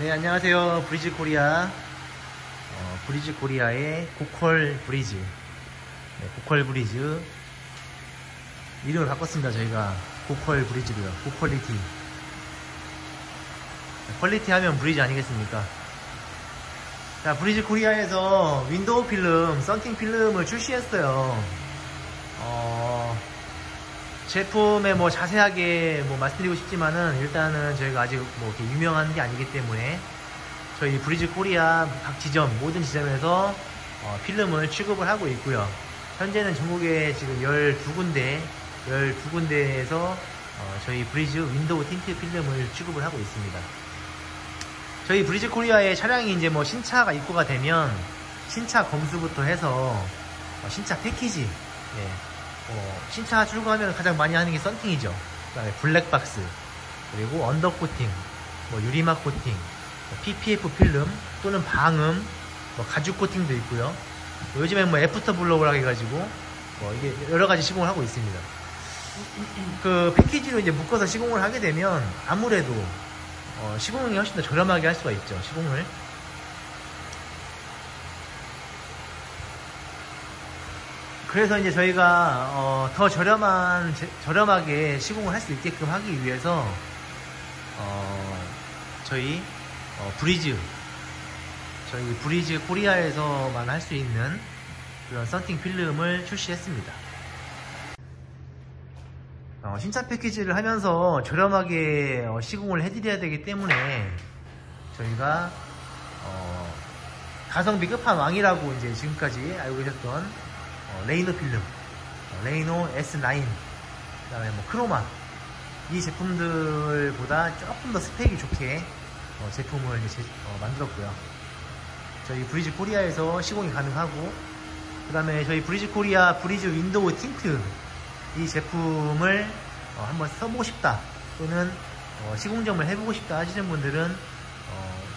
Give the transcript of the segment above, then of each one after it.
네, 안녕하세요. 브리즈 코리아, 브리즈 코리아의 고퀄브리즈, 네, 고퀄브리즈 이름을 바꿨습니다. 저희가 고퀄브리즈로요. 고퀄리티, 퀄리티 하면 브리즈 아니겠습니까? 자, 브리즈 코리아에서 윈도우 필름, 썬팅 필름을 출시했어요. 제품에 뭐 자세하게 뭐 말씀드리고 싶지만은, 일단은 저희가 아직 뭐 이렇게 유명한 게 아니기 때문에 저희 브리즈 코리아 각 지점, 모든 지점에서 필름을 취급을 하고 있고요. 현재는 전국에 지금 12군데에서 저희 브리즈 윈도우 틴트 필름을 취급을 하고 있습니다. 저희 브리즈 코리아의 차량이 이제 뭐 신차가 입고가 되면 신차 검수부터 해서 신차 패키지, 예. 신차 출고하면 가장 많이 하는 게 썬팅이죠. 그다음에 블랙박스, 그리고 언더코팅, 뭐 유리막 코팅, 뭐 PPF 필름 또는 방음, 뭐 가죽 코팅도 있고요. 요즘엔 뭐 애프터 블로우라 해가지고 뭐 이게 여러 가지 시공을 하고 있습니다. 그 패키지로 이제 묶어서 시공을 하게 되면 아무래도 시공이 훨씬 더 저렴하게 할 수가 있죠. 시공을. 그래서 이제 저희가 더 저렴하게 시공을 할 수 있게끔 하기 위해서 저희 브리즈 코리아에서만 할 수 있는 그런 썬팅 필름을 출시했습니다. 신차 패키지를 하면서 저렴하게 시공을 해드려야 되기 때문에 저희가 가성비 끝판왕이라고 이제 지금까지 알고 계셨던 레이노 필름, 레이노 S9, 그 다음에 뭐 크로마, 이 제품들보다 조금 더 스펙이 좋게 제품을 이제 만들었고요. 저희 브리즈 코리아에서 시공이 가능하고, 그 다음에 저희 브리즈 코리아 브리즈 윈도우 틴트, 이 제품을 한번 써보고 싶다, 또는 시공점을 해보고 싶다 하시는 분들은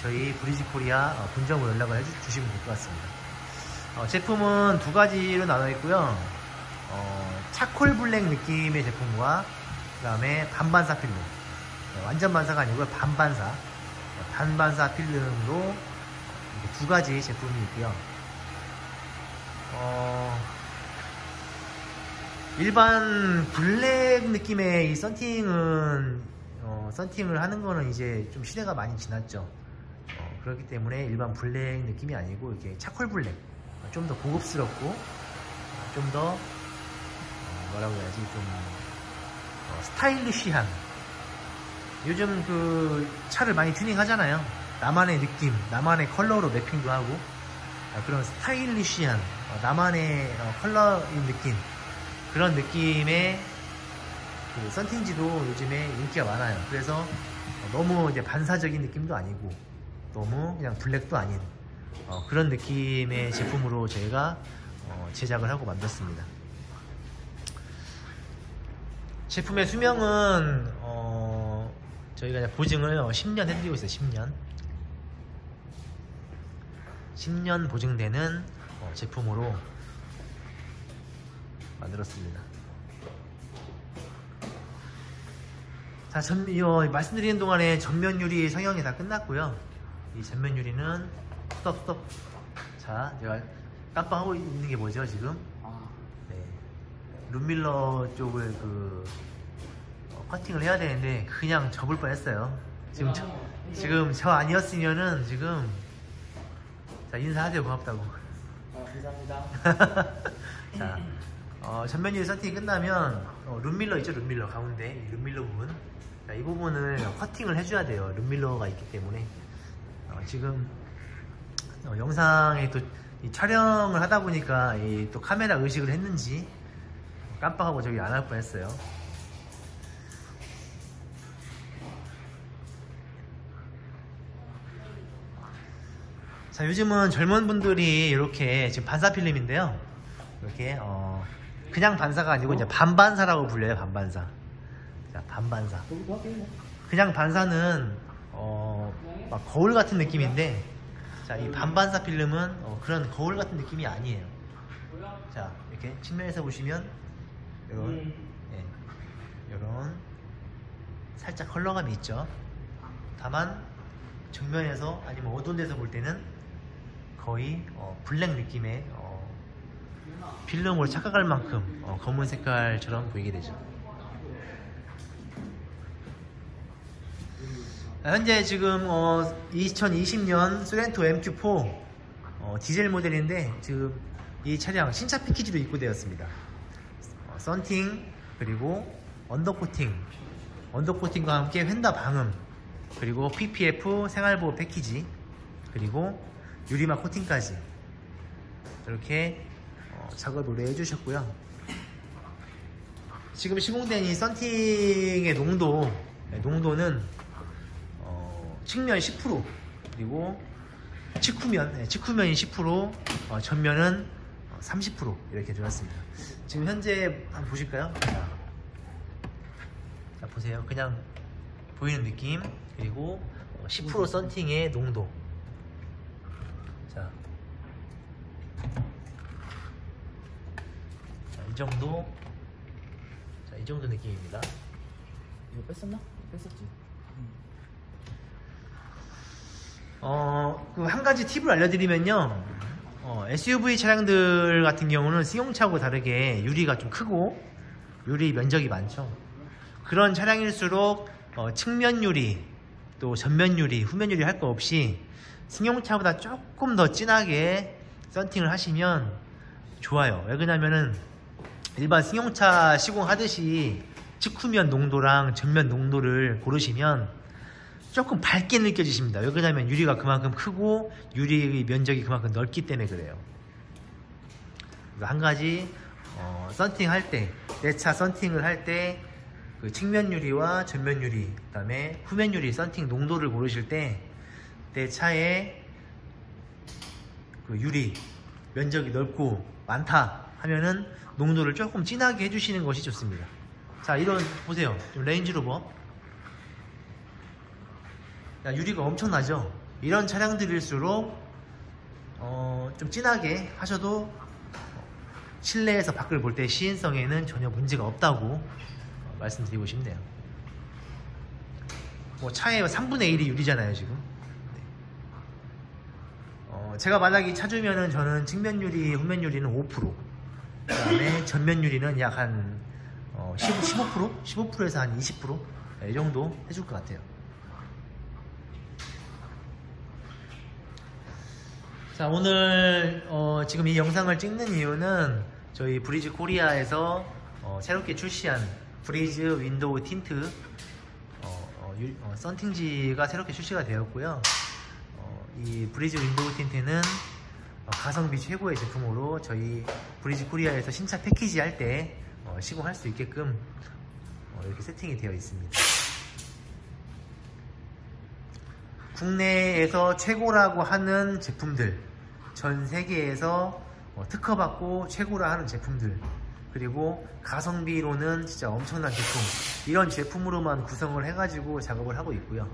저희 브리즈 코리아 본점으로 연락을 해주시면 될 것 같습니다. 제품은 두 가지로 나눠 있고요. 차콜 블랙 느낌의 제품과 그 다음에 반반사 필름, 완전 반사가 아니고요, 반반사 필름으로 두 가지 제품이 있고요. 일반 블랙 느낌의 이 썬팅을 하는 거는 이제 좀 시대가 많이 지났죠. 그렇기 때문에 일반 블랙 느낌이 아니고 이렇게 차콜 블랙, 좀 더 고급스럽고 좀 더 뭐라고 해야지, 좀 스타일리쉬한, 요즘 그 차를 많이 튜닝 하잖아요. 나만의 느낌, 나만의 컬러로 매핑도 하고, 그런 스타일리쉬한 나만의 컬러인 느낌, 그런 느낌의 그 썬팅지도 요즘에 인기가 많아요. 그래서 너무 이제 반사적인 느낌도 아니고 너무 그냥 블랙도 아닌 그런 느낌의 제품으로 저희가 제작을 하고 만들었습니다. 제품의 수명은 저희가 보증을 10년 해드리고 있어요. 10년 보증되는 제품으로 만들었습니다. 자, 말씀드리는 동안에 전면 유리 성형이 다 끝났고요. 이 전면 유리는 스톱. 자, 제가 깜빡하고 있는 게 뭐죠, 지금? 네. 룸밀러 쪽을 커팅을 해야 되는데 그냥 접을 뻔했어요. 지금 저 아니었으면은 지금. 자, 인사하세요. 고맙다고. 감사합니다. 자, 전면 유리 썬팅이 끝나면 룸밀러 있죠, 룸밀러 가운데 이 룸밀러 부분. 자, 이 부분을 커팅을 해줘야 돼요. 룸밀러가 있기 때문에 지금. 영상에 또 이 촬영을 하다 보니까 이 또 카메라 의식을 했는지 깜빡하고 저기 안 할 뻔했어요. 자, 요즘은 젊은 분들이 이렇게 지금 반사 필름인데요. 이렇게 그냥 반사가 아니고 이제 반반사라고 불려요. 반반사. 자, 반반사. 그냥 반사는 막 거울 같은 느낌인데. 자, 이 반반사 필름은 그런 거울 같은 느낌이 아니에요. 자, 이렇게 측면에서 보시면 이런, 예, 이런 살짝 컬러감이 있죠. 다만 정면에서 아니면 어두운 데서 볼 때는 거의 블랙 느낌의 필름으로 착각할 만큼 검은 색깔처럼 보이게 되죠. 현재 지금 2020년 쏘렌토 MQ4 디젤 모델인데 지금 이 차량 신차 패키지도 입고되었습니다. 썬팅, 그리고 언더코팅과 함께 휀다 방음, 그리고 PPF 생활보호 패키지, 그리고 유리막 코팅까지 이렇게 작업 의뢰 해주셨고요. 지금 시공된 이 썬팅의 농도는 측면 10%, 그리고 측후면이 10%, 전면은 30% 이렇게 들어왔습니다. 지금 현재 한번 보실까요? 자, 보세요. 그냥 보이는 느낌, 그리고 10% 썬팅의 농도. 자, 이 정도. 자, 이 정도 느낌입니다. 이거 뺐었나? 뺐었지. 그 한 가지 팁을 알려드리면요, SUV 차량들 같은 경우는 승용차하고 다르게 유리가 좀 크고 유리 면적이 많죠. 그런 차량일수록 측면 유리, 또 전면 유리, 후면 유리 할 거 없이 승용차보다 조금 더 진하게 썬팅을 하시면 좋아요. 왜 그러냐면은 일반 승용차 시공하듯이 측후면 농도랑 전면 농도를 고르시면 조금 밝게 느껴지십니다. 왜 그러냐면 유리가 그만큼 크고 유리의 면적이 그만큼 넓기 때문에 그래요. 한 가지 썬팅할 때, 내 차 썬팅을 할 때 그 측면 유리와 전면 유리, 그다음에 후면 유리 썬팅 농도를 고르실 때 내 차의 그 유리 면적이 넓고 많다 하면은 농도를 조금 진하게 해주시는 것이 좋습니다. 자, 이런 보세요. 레인지로버. 유리가 엄청나죠? 이런 차량들일수록 좀 진하게 하셔도 실내에서 밖을 볼 때 시인성에는 전혀 문제가 없다고 말씀드리고 싶네요. 뭐 차의 3분의 1이 유리잖아요 지금. 네. 제가 만약에 이 차 주면은 저는 측면 유리, 후면 유리는 5%, 그 다음에 전면 유리는 약 한 15%? 15%에서 한 20%? 이 정도 해줄 것 같아요. 자, 오늘 지금 이 영상을 찍는 이유는 저희 브리즈 코리아에서 새롭게 출시한 브리즈 윈도우 틴트 썬팅지가 새롭게 출시가 되었고요. 이 브리즈 윈도우 틴트는 가성비 최고의 제품으로 저희 브리즈 코리아에서 신차 패키지 할 때 시공할 수 있게끔 이렇게 세팅이 되어 있습니다. 국내에서 최고라고 하는 제품들, 전 세계에서 특허받고 최고라 하는 제품들, 그리고 가성비로는 진짜 엄청난 제품, 이런 제품으로만 구성을 해가지고 작업을 하고 있고요.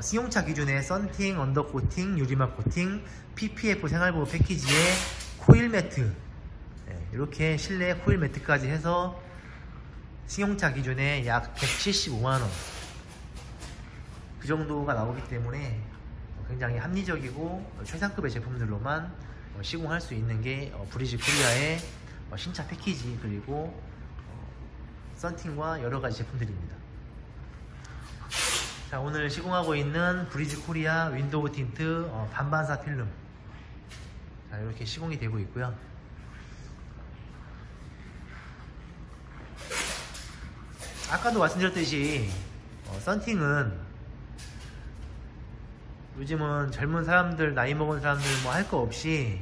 승용차 기준의 썬팅, 언더코팅, 유리막 코팅, PPF 생활보호 패키지에 코일매트, 네, 이렇게 실내 코일매트까지 해서 승용차 기준에 약 175만원 그 정도가 나오기 때문에 굉장히 합리적이고 최상급의 제품들로만 시공할 수 있는 게 브리즈 코리아의 신차 패키지, 그리고 썬팅과 여러 가지 제품들입니다. 자, 오늘 시공하고 있는 브리즈 코리아 윈도우 틴트 반반사 필름, 자, 이렇게 시공이 되고 있고요. 아까도 말씀드렸듯이 썬팅은 요즘은 젊은 사람들, 나이 먹은 사람들 뭐 할 거 없이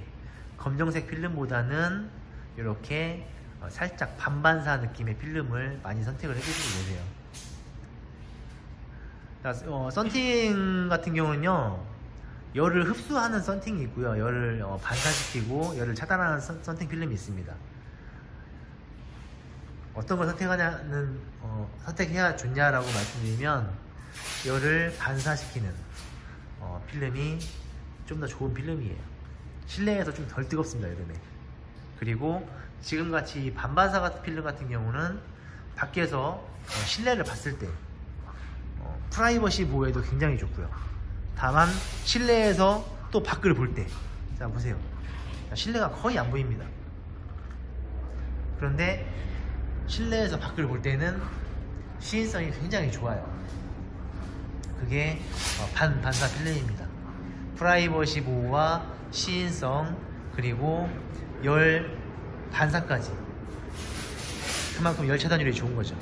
검정색 필름보다는 이렇게 살짝 반반사 느낌의 필름을 많이 선택을 해주시고 계세요. 썬팅 같은 경우는요, 열을 흡수하는 썬팅이 있고요, 열을 반사시키고 열을 차단하는 썬팅 필름이 있습니다. 어떤 걸 선택해야 좋냐라고 말씀드리면 열을 반사시키는 필름이 좀 더 좋은 필름이에요. 실내에서 좀 덜 뜨겁습니다, 여름에. 그리고 지금같이 반반사 같은 필름 같은 경우는 밖에서 실내를 봤을 때 프라이버시 보호에도 굉장히 좋고요. 다만 실내에서 또 밖을 볼 때, 자 보세요, 실내가 거의 안 보입니다. 그런데 실내에서 밖을 볼 때는 시인성이 굉장히 좋아요. 그게 반반사 필름입니다. 프라이버시 보호와 시인성, 그리고 열 반사까지. 그만큼 열 차단율이 좋은 거죠.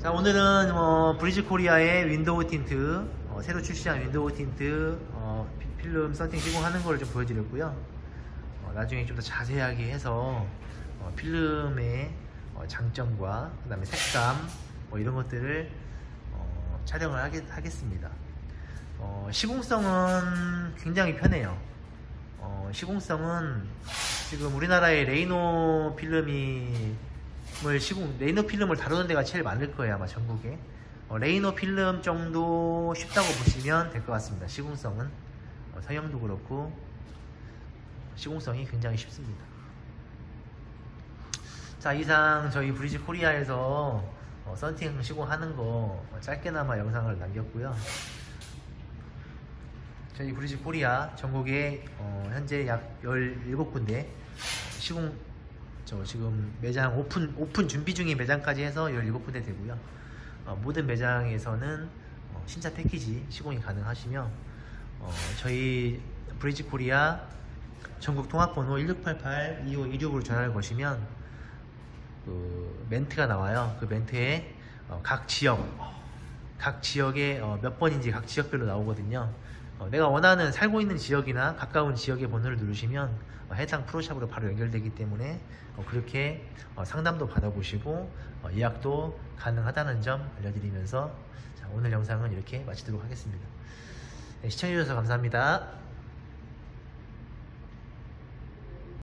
자, 오늘은 브리즈 코리아의 윈도우 틴트, 새로 출시한 윈도우 틴트 필름 썬팅 시공하는 걸 좀 보여드렸고요. 나중에 좀 더 자세하게 해서 필름의 장점과 그 다음에 색감 뭐 이런 것들을 촬영을 하겠습니다. 시공성은 굉장히 편해요. 시공성은 지금 우리나라의 레이노 필름을 레이노 필름을 다루는 데가 제일 많을 거예요, 아마 전국에. 레이노 필름 정도 쉽다고 보시면 될 것 같습니다. 시공성은 성형도 그렇고 시공성이 굉장히 쉽습니다. 자, 이상 저희 브리즈 코리아에서 썬팅 시공하는 거 짧게나마 영상을 남겼고요. 저희 브리즈 코리아 전국에 현재 약 17군데 시공, 저 지금 매장 오픈 준비 중인 매장까지 해서 17군데 되고요. 모든 매장에서는 신차 패키지 시공이 가능하시며, 저희 브리즈 코리아 전국 통합번호 1688-2516으로 전화를 거시면 그 멘트가 나와요. 그 멘트에 각 지역에 몇 번인지 각 지역별로 나오거든요. 내가 원하는 살고 있는 지역이나 가까운 지역의 번호를 누르시면 해당 프로샵으로 바로 연결되기 때문에 그렇게 상담도 받아보시고 예약도 가능하다는 점 알려드리면서, 자, 오늘 영상은 이렇게 마치도록 하겠습니다. 네, 시청해주셔서 감사합니다.